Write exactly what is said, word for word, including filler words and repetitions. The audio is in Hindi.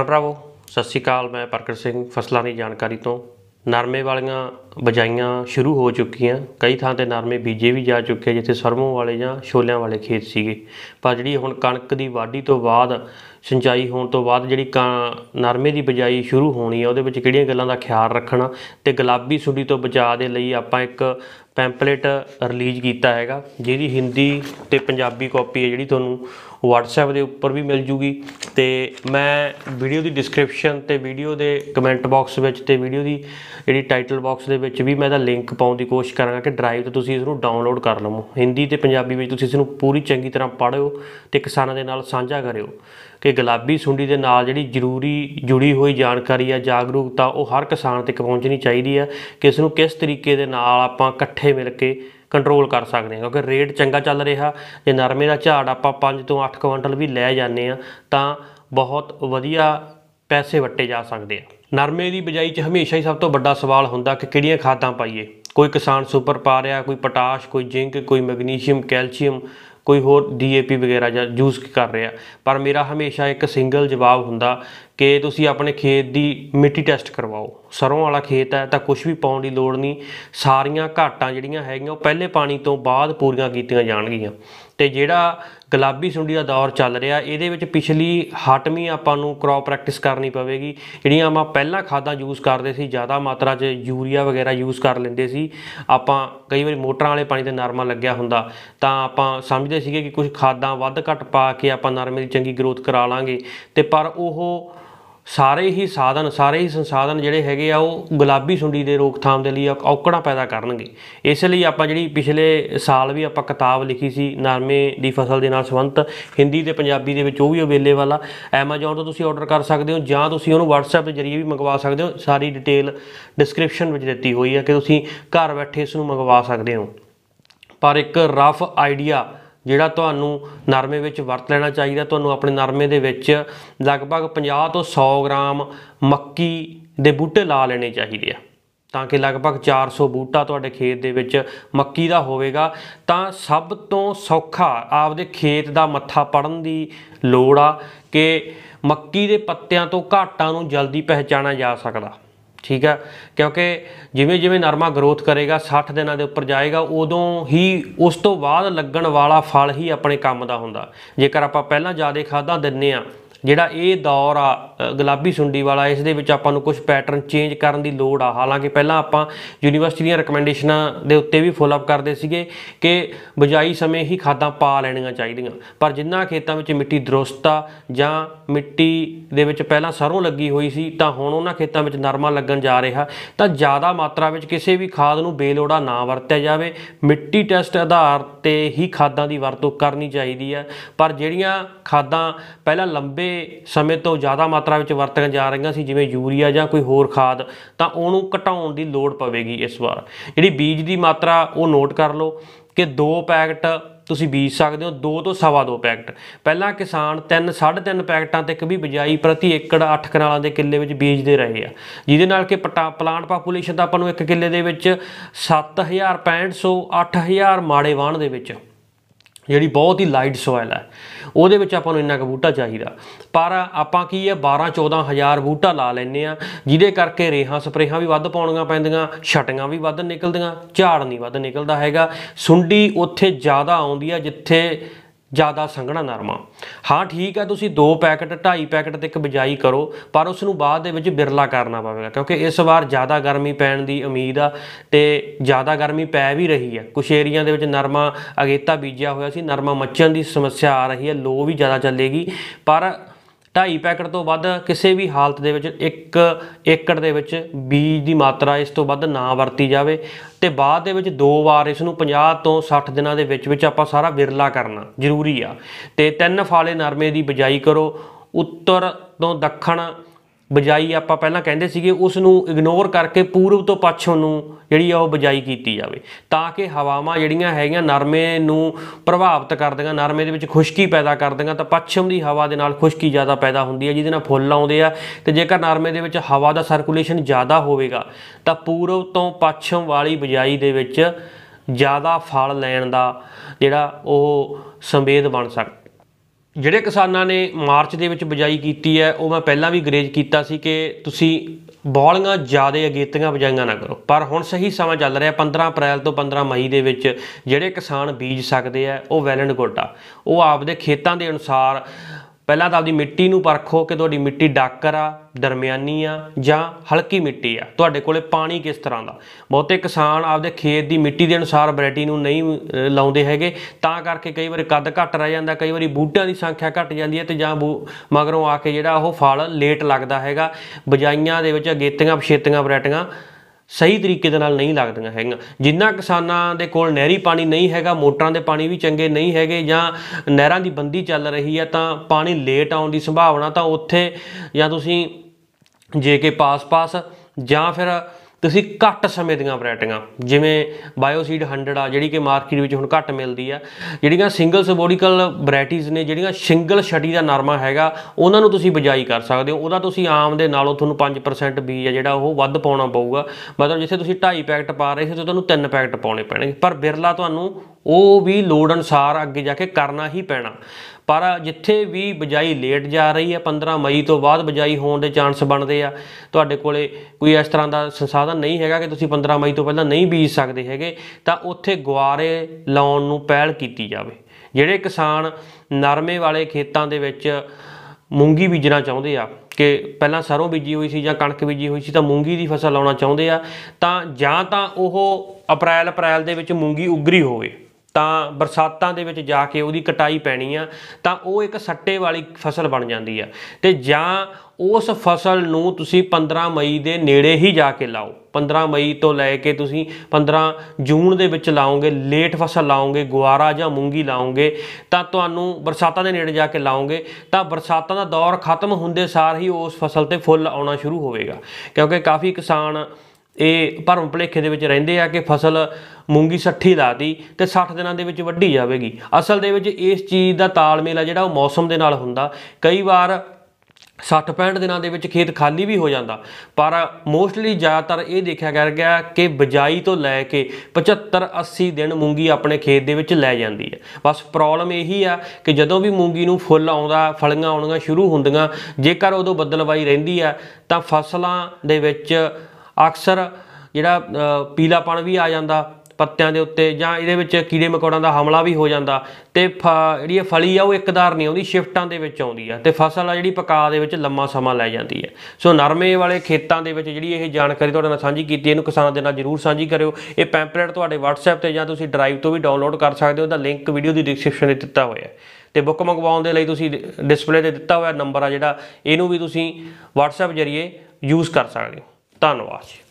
ਕਿਸਾਨ ਭਰਾਵੋ ਸਤਿ ਸ਼੍ਰੀ ਅਕਾਲ। मैं परकर सिंह फसलों की जानकारी तो नरमे वाली बिजाइयां शुरू हो चुकी हैं। कई थां ते नरमे बीजे भी जा चुके हैं जिथे सरमों वाले या छोलियां वाले खेत सीगे, पर जिहड़ी हुण कणक की वाढ़ी तो बाद सिंचाई होने तो बाद जिहड़ी नरमे की बिजाई शुरू होनी है उहदे विच किहड़ियां गल्लां दा ख्याल रखना ते गुलाबी सुंडी तो बचाव दे लई आपां एक पैंपलेट रिलीज़ किया है जिहदी हिंदी ते पंजाबी कॉपी है जिहड़ी तुहानूं व्हाट्सएप के उपर भी मिल जूगी। तो मैं वीडियो की डिस्क्रिप्शन ते वीडियो के कमेंट बॉक्स में ते वीडियो की जिहड़ी टाइटल बॉक्स के विच भी मैं लिंक पाने की कोशिश करांगा कि ड्राइव तो तुसीं इसनूं डाउनलोड कर लवो। हिंदी ते पंजाबी में तुसीं इसनूं पूरी चंगी तरह पढ़ो ते किसानां दे नाल सांझा करिओ कि गुलाबी सुंडी दे नाल जिहड़ी जरूरी जुड़ी हुई जानकारी है जागरूकता वह हर किसान तक पहुँचनी चाहिए है कि इसनूं किस तरीके दे नाल आपां इकट्ठे मिल के कंट्रोल कर सकते हैं। क्योंकि रेट चंगा चल रहा जे नरमे का झाड़ आपां पाँच तो अठ क्विंटल भी लै जाने तो बहुत वधिया पैसे वट्टे जा सकते हैं। नरमे की बिजाई हमेशा ही सब तो बड़ा सवाल होंदा कि किहड़ियां खादां पाईए। कोई किसान सुपर पा रहा, कोई पोटाश, कोई जिंक, कोई मैगनीशियम, कैल्शियम, कोई होर डी ए पी वगैरह या यूज कर रहा। पर मेरा हमेशा एक सिंगल जवाब होंदा कि तुसीं अपने खेत की मिट्टी टैसट करवाओ। सरों वाला खेत है तो कुछ भी पाउण दी लोड़ नहीं, सारियां घाटां जिहड़ियां हैगियां पहले पानी तो बाद पूरीआं कीतीआं जाणगीआं। ते जिहड़ा गुलाबी सुंडी का दौर चल रहा इहदे विच पिछली हटवीं आपां नूं क्रॉप प्रैक्टिस करनी पवेगी। जिहड़ियां आपां पहलां खादां यूज करदे सी ज़्यादा मात्रा च यूरीआ वगैरह यूज कर लेंदे सी, आपां कई वारी मोटरां वाले पानी ते नरमा लग्गिआ हुंदा तां आपां समझदे सीगे कि कुछ खादां वध घट पा के आपां नरमे दी चंगी ग्रोथ करा लांगे। ते पर ओह सारे ही साधन सारे ही संसाधन जिहड़े हैगे आ वो गुलाबी सुंडी के रोकथाम के लिए औकड़ा पैदा करनगे। इसलिए आपां जिहड़ी पिछले साल भी आपां किताब लिखी सी नरमे की फसल के नाल संबंधित हिंदी ते पंजाबी दे विच, वो भी अवेलेबल आ। एमाजॉन तो तुसीं ऑर्डर कर सकदे हो जां तुसीं उहनूं व्हाट्सएप के जरिए भी मंगवा सकदे हो। सारी डिटेल डिस्क्रिप्शन विच दित्ती होई है कि तुसीं घर बैठे इस नूं मंगवा सकदे हो। पर एक रफ आइडिया जिहड़ा तुहानूं नरमे विच वरत लेना चाहिए, तुहानूं अपने नरमे दे विच लगभग पचास तो सौ ग्राम मक्की दे बूटे ला लेने चाहिए तां कि लगभग चार सौ बूटा तुहाडे खेत दे विच मक्की दा होवेगा। तां सब तो सौखा आपदे खेत दा मत्था पड़न दी लोड़ आ कि मक्की दे पत्तियां तो घाटां नूं जल्दी पहचाना जा सकदा। ठीक है, क्योंकि जिमें जिमें नरमा ग्रोथ करेगा साठ दिनों के उपर जाएगा उदों ही उस तो बाद लगन वाला फल ही अपने काम का होंदा। जेकर आप पहला ज़्यादा खादा दिन्ने आ जिहड़ा ये दौर आ गुलाबी सुंडी वाला इस दे विच आपां नूं कुछ पैटर्न चेंज करन दी लोड़ आ। हालांकि पहला आपां यूनीवर्सिटी दीआं रिकमेंडेशनां दे उत्ते भी फॉलोअप करदे सीगे कि बिजाई समय ही खादां पा लैणीआं चाहीदियां, पर जिन्हां खेतां विच मिट्टी दरुस्त आ जां मिट्टी दे विच पहिलां सरहों लगी होई सी तां हुण उन्हां खेतां विच नरमा लगन जा रिहा तां ज़्यादा मात्रा विच किसी भी खाद नूं बेलोड़ा ना वरतिआ जावे। मिट्टी टैस्ट आधार ते ही खादां दी वरतों करनी चाहीदी है। पर जिहड़ियां खादां पहिलां लंबे समय तो ज़्यादा मात्रा में वरतियां जा रही सी जिवें यूरीआ जां कोई होर खाद तां उहनूं घटाउण दी लोड़ पवेगी। इस वार जिहड़ी बीज दी मात्रा वो नोट कर लो कि दो पैकेट तुसीं बीज सकदे हो, दो तो सवा दो पैकेट। पहला किसान तीन साढ़े तीन पैकेटां तक भी बिजाई प्रति एकड़ अठ कनालां दे किले विच बीजदे रहे आ, जिहदे नाल कि पटा प्लांट पापूलेशन दा आपां नूं एक किले दे विच सत्त हज़ार पैंठ सौ अठ हज़ार माड़े वाण दे विच जिहड़ी बहुत ही लाइट सोयल है उहदे विच आपां नूं इन्ना क बूटा चाहिदा। पर आपां की है बारह चौदह हज़ार बूटा ला लैंदे आ, जिहदे करके रेहां स्प्रेहां भी वध पाउणीआं पैंदियां, छटियां भी वध निकलदियां, झाड़ नहीं वध निकलदा हैगा। सुंडी उत्थे ज़्यादा आउंदी है जिथे ज़्यादा संघना नरमा। हाँ ठीक है, तुसीं दो पैकेट ढाई पैकेट तक बिजाई करो, पर उसनूं बाद दे विच बिरला करना पवेगा क्योंकि इस वार ज़्यादा गर्मी पैण दी उम्मीद आ ते ज़्यादा गर्मी पै भी रही है। कुछ एरिया दे विच नरमा अगेता बीजिया होया सी, नरमा मच्चण दी समस्या आ रही है, लो भी ज़्यादा चलेगी। पर ढाई पैकेट तो वध किसी भी हालत दे विच एक एकड़ दे विच बीज की मात्रा इस तो वध ना वरती जाए। ते बाद दे विच दो वार इसनूं पचास तो साठ दिनां दे विच विच आपां सारा विरला करना जरूरी आ। ते तीन फाले नरमे की बिजाई करो। उत्तर तो दक्षण बिजाई आपां पहलां कहिंदे सीगे उसनूं इग्नोर करके पूरब तो पच्छम नूं जिहड़ी आ बिजाई कीती जावे तां कि हवावां जिहड़ियां हैगियां नरमे नूं प्रभावित करदियां, नरमे दे विच खुश्की पैदा करदियां। तां पच्छम दी हवा दे नाल खुश्की ज़्यादा पैदा हुंदी है जिहदे नाल फुੱल आउंदे आ। ते जेकर नरमे दे विच हवा दा सर्कूलेशन ज़्यादा होवेगा तां पूरब तो पच्छम वाली बिजाई दे विच ज़्यादा फल लैण दा जिहड़ा ओह संवेद बण सकदा। ਜਿਹੜੇ ਕਿਸਾਨਾਂ ਨੇ ਮਾਰਚ ਦੇ ਵਿੱਚ ਬਿਜਾਈ ਕੀਤੀ ਹੈ ਉਹ ਮੈਂ ਪਹਿਲਾਂ ਵੀ ਗਰੇਜ ਕੀਤਾ ਸੀ ਕਿ ਤੁਸੀਂ ਬੌਲੀਆਂ ਜ਼ਿਆਦਾ ਅਗੇਤੀਆਂ ਬਿਜਾਈਆਂ ਨਾ ਕਰੋ, ਪਰ ਹੁਣ ਸਹੀ ਸਮਾਂ ਚੱਲ ਰਿਹਾ ਪੰਦਰਾਂ ਅਪ੍ਰੈਲ ਤੋਂ ਪੰਦਰਾਂ ਮਈ ਦੇ ਵਿੱਚ ਜਿਹੜੇ ਕਿਸਾਨ ਬੀਜ ਸਕਦੇ ਆ ਉਹ ਵੈਲ ਐਂਡ ਗੁੱਡ ਆ। ਉਹ ਆਪਦੇ ਖੇਤਾਂ ਦੇ ਅਨੁਸਾਰ ਪਹਿਲਾਂ ਤਾਂ ਆਪਦੀ ਮਿੱਟੀ ਨੂੰ ਪਰਖੋ ਕਿ ਤੁਹਾਡੀ ਮਿੱਟੀ ਡਾਕਰ ਆ, ਦਰਮਿਆਨੀ ਆ ਜਾਂ ਹਲਕੀ ਮਿੱਟੀ ਆ, ਤੁਹਾਡੇ ਕੋਲੇ ਪਾਣੀ ਕਿਸ ਤਰ੍ਹਾਂ ਦਾ। ਬਹੁਤੇ ਕਿਸਾਨ ਆਪਦੇ ਖੇਤ ਦੀ ਮਿੱਟੀ ਦੇ ਅਨੁਸਾਰ ਵੈਰਾਈਟੀ ਨੂੰ ਨਹੀਂ ਲਾਉਂਦੇ ਹੈਗੇ, ਤਾਂ ਕਰਕੇ ਕਈ ਵਾਰੀ ਕੱਦ ਘੱਟ ਰਹਿ ਜਾਂਦਾ, ਕਈ ਵਾਰੀ ਬੂਟਿਆਂ ਦੀ ਸੰਖਿਆ ਘੱਟ ਜਾਂਦੀ ਹੈ ਤੇ ਜਾਂ ਮਗਰੋਂ ਆ ਕੇ ਜਿਹੜਾ ਉਹ ਫਲ ਲੇਟ ਲੱਗਦਾ ਹੈਗਾ। ਬਜਾਈਆਂ ਦੇ ਵਿੱਚ ਅਗੇਤੀਆਂ ਪਛੇਤੀਆਂ ਵੈਰਾਈਟੀਆਂ सही तरीके नहीं लगदियां हैगियां। जिन्ना किसानां दे कोल नहरी पानी नहीं हैगा, मोटरां दे पानी भी चंगे नहीं हैगे जां नहरां दी बंदी चल रही है तां पानी लेट आउण दी संभावना तां उत्थे जां तुसीं जे के पास पास जां फिर तुसीं घट समय दीआं वरायटियां जिवें बायोसीड हंड्रड आ जिहड़ी कि मार्केट विच हुण घट मिलदी आ, जिहड़ियां सिंगल सबोडिकल वरायटीज़ ने, जिहड़ियां सिंगल छटी दा नरमा हैगा, उहनां नूं तुसीं बिजाई कर सकदे हो। उहदा तुसीं आम दे नालों तुहानूं पाँच परसेंट बीज आ जिहड़ा ओह वध पाउणा पਊਗਾ, मतलब जिथे तुसीं ढाई पैकेट पा रहे हो तुहानूं तीन पैकेट पाउणे पैणगे, पर बिरला तुहानूं ਉਹ ਵੀ ਲੋੜ ਅਨੁਸਾਰ ਅੱਗੇ ਜਾ ਕੇ ਕਰਨਾ ਹੀ ਪੈਣਾ। ਪਰ ਜਿੱਥੇ ਵੀ ਬਿਜਾਈ ਲੇਟ ਜਾ ਰਹੀ ਹੈ ਪੰਦਰਾਂ ਮਈ ਤੋਂ ਬਾਅਦ ਬਿਜਾਈ ਹੋਣ ਦੇ ਚਾਂਸ ਬਣਦੇ ਆ, ਤੁਹਾਡੇ ਕੋਲੇ ਕੋਈ ਇਸ ਤਰ੍ਹਾਂ ਦਾ ਸੰਸਾਧਨ ਨਹੀਂ ਹੈਗਾ ਕਿ ਤੁਸੀਂ ਪੰਦਰਾਂ ਮਈ ਤੋਂ ਪਹਿਲਾਂ ਨਹੀਂ ਬੀਜ ਸਕਦੇ ਹੈਗੇ, ਤਾਂ ਉੱਥੇ ਗੁਆਰੇ ਲਾਉਣ ਨੂੰ ਪਹਿਲ ਕੀਤੀ ਜਾਵੇ। ਜਿਹੜੇ ਕਿਸਾਨ ਨਰਮੇ ਵਾਲੇ ਖੇਤਾਂ ਦੇ ਵਿੱਚ ਮੂੰਗੀ ਬੀਜਣਾ ਚਾਹੁੰਦੇ ਆ ਕਿ ਪਹਿਲਾਂ ਸਰੋਂ ਬੀਜੀ ਹੋਈ ਸੀ ਜਾਂ ਕਣਕ ਬੀਜੀ ਹੋਈ ਸੀ ਤਾਂ ਮੂੰਗੀ ਦੀ ਫਸਲ ਲਾਉਣਾ ਚਾਹੁੰਦੇ ਆ, ਤਾਂ ਜਾਂ ਤਾਂ ਉਹ ਅਪ੍ਰੈਲ ਅਪ੍ਰੈਲ ਦੇ ਵਿੱਚ ਮੂੰਗੀ ਉਗਰੀ ਹੋਵੇ ਤਾਂ ਬਰਸਾਤਾਂ ਦੇ ਵਿੱਚ ਜਾ ਕੇ ਉਹਦੀ ਕਟਾਈ ਪੈਣੀ ਆ, ਤਾਂ ਉਹ ਇੱਕ ਸੱਟੇ ਵਾਲੀ ਫਸਲ ਬਣ ਜਾਂਦੀ ਆ। ਤੇ ਜਾਂ ਉਸ ਫਸਲ ਨੂੰ ਤੁਸੀਂ ਪੰਦਰਾਂ ਮਈ ਦੇ ਨੇੜੇ ਹੀ ਜਾ ਕੇ ਲਾਓ, ਪੰਦਰਾਂ ਮਈ ਤੋਂ ਲੈ ਕੇ ਤੁਸੀਂ ਪੰਦਰਾਂ ਜੂਨ ਦੇ ਵਿੱਚ ਲਾਓਗੇ, ਲੇਟ ਫਸਲ ਲਾਓਗੇ, ਗੁਆਰਾ ਜਾਂ ਮੂੰਗੀ ਲਾਓਗੇ ਤਾਂ ਤੁਹਾਨੂੰ ਬਰਸਾਤਾਂ ਦੇ ਨੇੜੇ ਜਾ ਕੇ ਲਾਓਗੇ ਤਾਂ ਬਰਸਾਤਾਂ ਦਾ ਦੌਰ ਖਤਮ ਹੁੰਦੇ ਸਾਰ ਹੀ ਉਸ ਫਸਲ ਤੇ ਫੁੱਲ ਆਉਣਾ ਸ਼ੁਰੂ ਹੋਵੇਗਾ। ਕਿਉਂਕਿ ਕਾਫੀ ਕਿਸਾਨ ਇਹ ਭਰਮ ਭੁਲੇਖੇ ਦੇ ਵਿੱਚ ਰਹਿੰਦੇ ਆ ਕਿ ਫਸਲ ਮੂੰਗੀ ਸੱਠੀ ਲਾਤੀ ਤੇ ਸੱਠ ਦਿਨਾਂ ਦੇ ਵਿੱਚ ਵੱਢੀ ਜਾਵੇਗੀ। ਅਸਲ ਦੇ ਵਿੱਚ ਇਸ ਚੀਜ਼ ਦਾ ਤਾਲਮੇਲ ਆ ਜਿਹੜਾ ਉਹ ਮੌਸਮ ਦੇ ਨਾਲ ਹੁੰਦਾ। ਕਈ ਵਾਰ ਸੱਠ ਪੈਂਹਠ ਦਿਨਾਂ ਦੇ ਵਿੱਚ ਖੇਤ ਖਾਲੀ ਵੀ ਹੋ ਜਾਂਦਾ, ਪਰ ਮੋਸਟਲੀ ਜ਼ਿਆਦਾਤਰ ਇਹ ਦੇਖਿਆ ਕਰ ਗਿਆ ਕਿ ਬਿਜਾਈ ਤੋਂ ਲੈ ਕੇ ਪਝੱਤਰ ਅੱਸੀ ਦਿਨ ਮੂੰਗੀ ਆਪਣੇ ਖੇਤ ਦੇ ਵਿੱਚ ਲੈ ਜਾਂਦੀ ਹੈ। ਬਸ ਪ੍ਰੋਬਲਮ ਇਹੀ ਆ ਕਿ ਜਦੋਂ ਵੀ ਮੂੰਗੀ ਨੂੰ ਫੁੱਲ ਆਉਂਦਾ, ਫਲੀਆਂ ਆਉਣੀਆਂ ਸ਼ੁਰੂ ਹੁੰਦੀਆਂ, ਜੇਕਰ ਉਦੋਂ ਬੱਦਲਵਾਈ ਰਹਿੰਦੀ ਆ ਤਾਂ ਫਸਲਾਂ ਦੇ ਵਿੱਚ ਅਕਸਰ ਜਿਹੜਾ ਪੀਲਾਪਣ ਵੀ ਆ ਜਾਂਦਾ ਪੱਤਿਆਂ ਦੇ ਉੱਤੇ ਜਾਂ ਇਹਦੇ ਵਿੱਚ ਕੀੜੇ ਮਕੌੜਾਂ ਦਾ ਹਮਲਾ ਵੀ ਹੋ ਜਾਂਦਾ ਤੇ ਜਿਹੜੀ ਫਲੀ ਆ ਉਹ ਇੱਕਦਾਰ ਨਹੀਂ ਆਉਂਦੀ, ਸ਼ਿਫਟਾਂ ਦੇ ਵਿੱਚ ਆਉਂਦੀ ਆ ਤੇ ਫਸਲ ਆ ਜਿਹੜੀ ਪਕਾ ਦੇ ਵਿੱਚ ਲੰਮਾ ਸਮਾਂ ਲੈ ਜਾਂਦੀ ਹੈ। ਸੋ ਨਰਮੇ ਵਾਲੇ ਖੇਤਾਂ ਦੇ ਵਿੱਚ ਜਿਹੜੀ ਇਹ ਜਾਣਕਾਰੀ ਤੁਹਾਡੇ ਨਾਲ ਸਾਂਝੀ ਕੀਤੀ, ਇਹਨੂੰ ਕਿਸਾਨਾਂ ਦੇ ਨਾਲ ਜ਼ਰੂਰ ਸਾਂਝੀ ਕਰਿਓ। ਇਹ ਪੈਂਪਲੇਟ ਤੁਹਾਡੇ ਵਟਸਐਪ ਤੇ ਜਾਂ ਤੁਸੀਂ ਡਰਾਈਵ ਤੋਂ ਵੀ ਡਾਊਨਲੋਡ ਕਰ ਸਕਦੇ ਹੋ, ਉਹਦਾ ਲਿੰਕ ਵੀਡੀਓ ਦੀ ਡਿਸਕ੍ਰਿਪਸ਼ਨ ਵਿੱਚ ਦਿੱਤਾ ਹੋਇਆ ਹੈ। ਤੇ ਬੁੱਕ ਮੰਗਵਾਉਣ ਦੇ ਲਈ ਤੁਸੀਂ ਡਿਸਪਲੇ ਤੇ ਦਿੱਤਾ ਹੋਇਆ ਨੰਬਰ ਆ ਜਿਹੜਾ, ਇਹਨੂੰ ਵੀ ਤੁਸੀਂ ਵਟਸਐਪ ਜ਼ਰੀਏ ਯੂਜ਼ ਕਰ ਸਕਦੇ ਹੋ। ਧੰਨਵਾਦ।